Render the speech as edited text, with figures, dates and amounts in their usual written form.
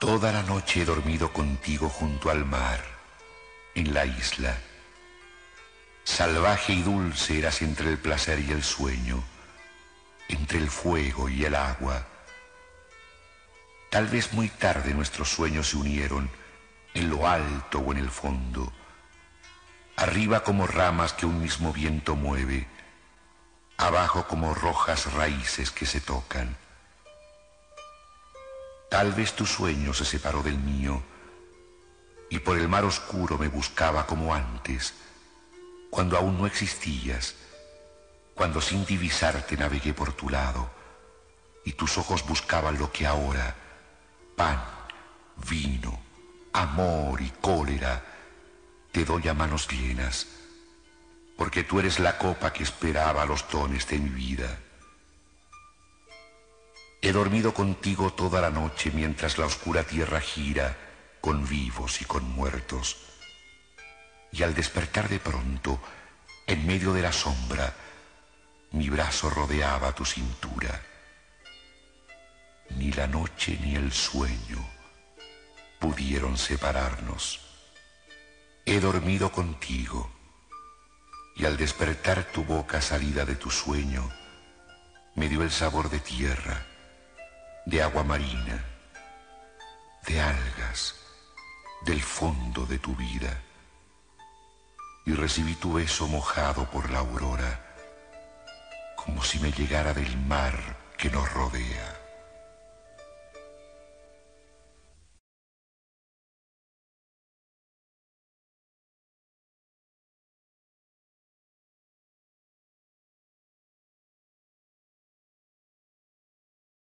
Toda la noche he dormido contigo junto al mar, en la isla. Salvaje y dulce eras entre el placer y el sueño, entre el fuego y el agua. Tal vez muy tarde nuestros sueños se unieron, en lo alto o en el fondo, arriba como ramas que un mismo viento mueve, abajo como rojas raíces que se tocan. Tal vez tu sueño se separó del mío, y por el mar oscuro me buscaba como antes, cuando aún no existías, cuando sin divisarte navegué por tu lado, y tus ojos buscaban lo que ahora, pan, vino, amor y cólera, te doy a manos llenas, porque tú eres la copa que esperaba los dones de mi vida. He dormido contigo toda la noche mientras la oscura tierra gira con vivos y con muertos. Y al despertar de pronto, en medio de la sombra, mi brazo rodeaba tu cintura. Ni la noche ni el sueño pudieron separarnos. He dormido contigo, y al despertar tu boca salida de tu sueño, me dio el sabor de tierra, de agua marina, de algas, del fondo de tu vida. Y recibí tu beso mojado por la aurora, como si me llegara del mar que nos rodea.